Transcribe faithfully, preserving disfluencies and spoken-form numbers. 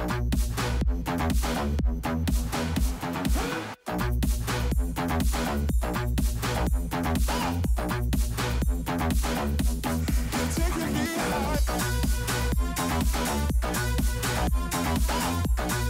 You're taking me out.